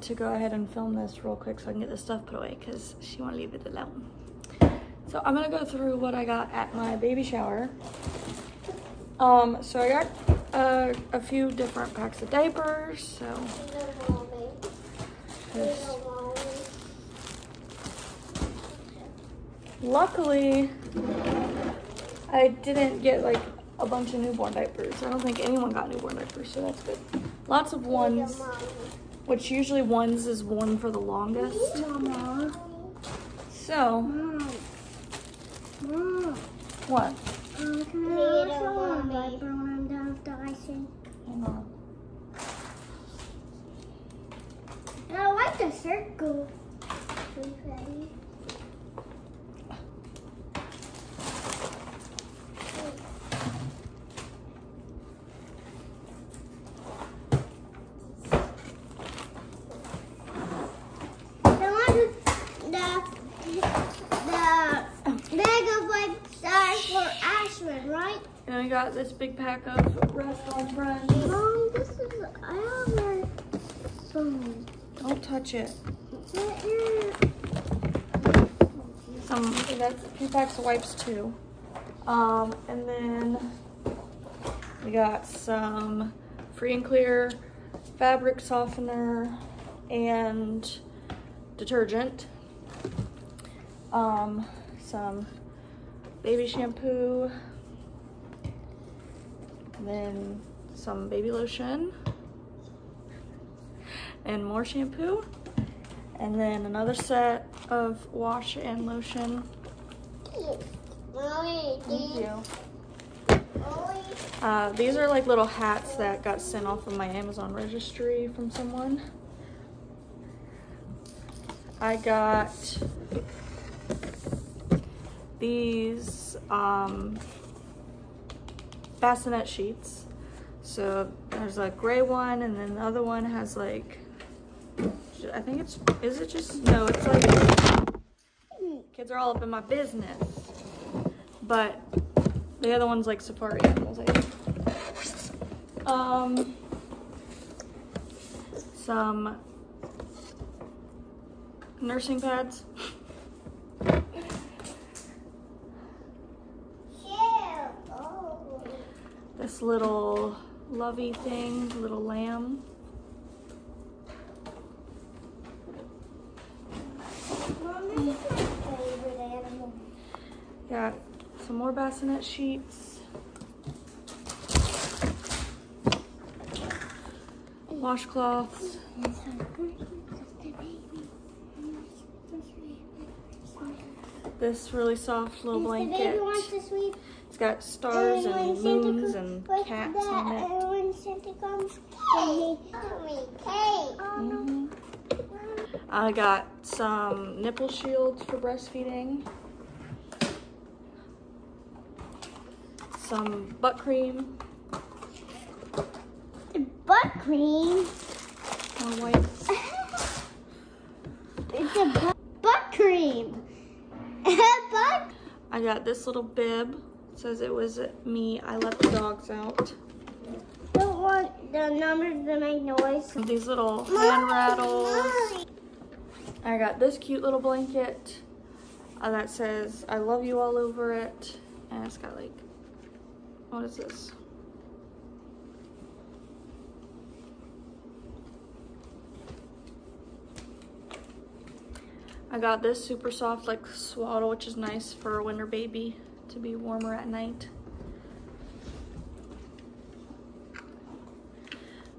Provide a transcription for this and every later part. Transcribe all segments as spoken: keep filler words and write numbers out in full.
decided to go ahead and film this real quick so I can get this stuff put away because she won't leave it alone. So I'm gonna go through what I got at my baby shower. Um, so I got uh, a few different packs of diapers. So this. Luckily, I didn't get like a bunch of newborn diapers. I don't think anyone got newborn diapers, so that's good. Lots of ones, which usually ones is one for the longest. So, what? Um, can I also want a diaper when I'm done with the icing? Hang on. I like the circle. And I got this big pack of Restaurant Friends. Mom, this is our phone. Don't touch it. Some that's a few packs of wipes too. Um, and then we got some Free and Clear fabric softener and detergent. Um, some baby shampoo. And then some baby lotion and more shampoo, and then another set of wash and lotion. Thank you. Uh, these are like little hats that got sent off of my Amazon registry from someone. I got these um, bassinet sheets. So there's a gray one, and then the other one has like, I think it's, is it just, no, it's like, kids are all up in my business. But the other one's like safari animals, I think. Um, some nursing pads. This little lovey thing, little lamb. Mom, this is my favorite animal. Got some more bassinet sheets. Washcloths. This really soft little blanket. The baby wants to sleep. It's got stars and, and moons and cats on it. And when Santa comes, cake. Cake. Mm-hmm. I got some nipple shields for breastfeeding. Some butt cream. Butt cream? More wipes. It's a bu butt cream. Butt. I got this little bib. Says it was me. I let the dogs out. Don't want the numbers to make noise. These little hand rattles. I got this cute little blanket uh, that says "I love you" all over it, and it's got like, what is this? I got this super soft like swaddle, which is nice for a winter baby. To be warmer at night.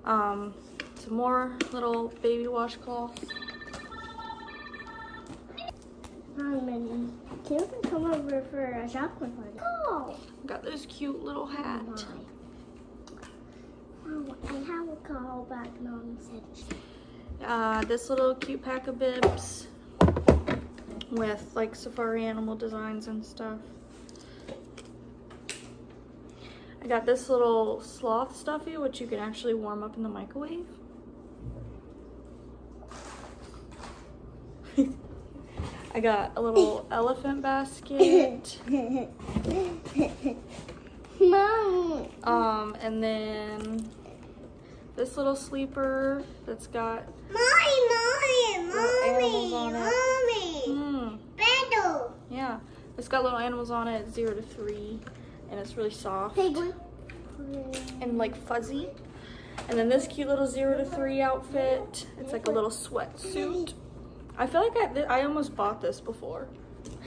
Um, some more little baby washcloths. Um, can you come over for a chocolate party? Oh! Got this cute little hat. Oh, I have a call back, Mom said. Uh, this little cute pack of bibs with like safari animal designs and stuff. I got this little sloth stuffy, which you can actually warm up in the microwave. I got a little elephant basket. Mom. Um, and then this little sleeper that's got Mom. little animals on it. Mommy, mm. Yeah, it's got little animals on it. It's zero to three, and it's really soft and like fuzzy. And then this cute little zero to three outfit. It's like a little sweatsuit. I feel like I I almost bought this before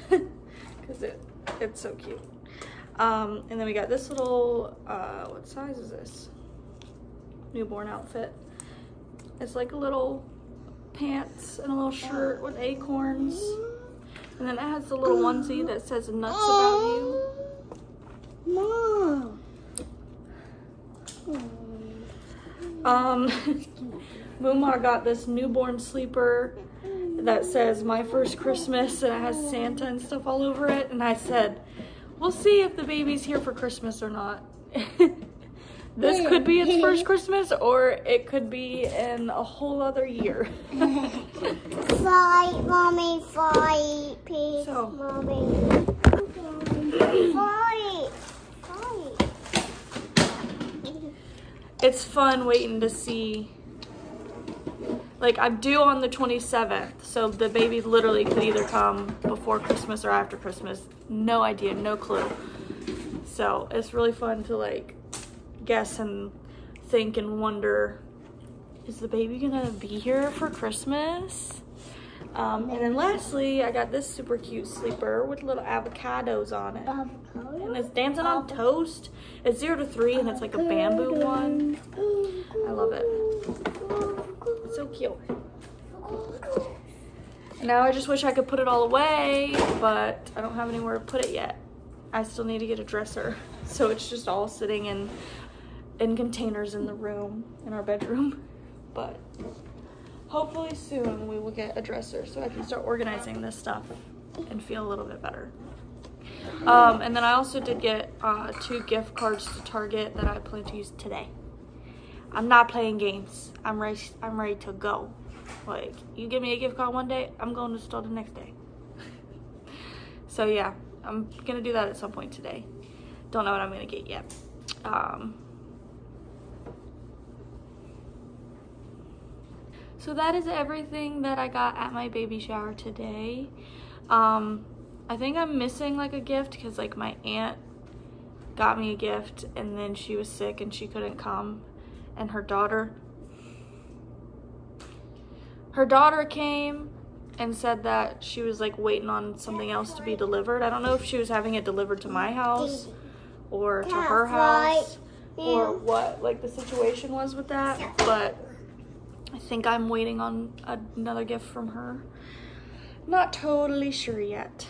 because it it's so cute. Um, and then we got this little, uh, what size is this? Newborn outfit. It's like a little pants and a little shirt with acorns. And then it has the little onesie that says nuts about you. Mom. Um, Moomar got this newborn sleeper that says my first Christmas, and it has Santa and stuff all over it. And I said, we'll see if the baby's here for Christmas or not. This could be its first Christmas, or it could be in a whole other year. Fight, Mommy, fight, please, so. Mommy. Fight, fight. It's fun waiting to see. Like, I'm due on the twenty-seventh, so the baby literally could either come before Christmas or after Christmas. No idea, no clue. So it's really fun to, like, guess and think and wonder, is the baby gonna be here for Christmas? Um, and then lastly, I got this super cute sleeper with little avocados on it. Avocado? And it's dancing on toast. It's zero to three and it's like a bamboo one. I love it. It's so cute. And now I just wish I could put it all away, but I don't have anywhere to put it yet. I still need to get a dresser. So it's just all sitting in in containers in the room, in our bedroom. But hopefully soon we will get a dresser so I can start organizing this stuff and feel a little bit better. Um, and then I also did get uh, two gift cards to Target that I plan to use today. I'm not playing games. I'm ready, I'm ready to go. Like, you give me a gift card one day, I'm going to the store the next day. So yeah, I'm gonna do that at some point today. Don't know what I'm gonna get yet. Um, so that is everything that I got at my baby shower today. Um, I think I'm missing like a gift because like my aunt got me a gift and then she was sick and she couldn't come, and her daughter, her daughter came and said that she was like waiting on something else to be delivered. I don't know if she was having it delivered to my house or to her house or what like the situation was with that, but I think I'm waiting on another gift from her. Not totally sure yet.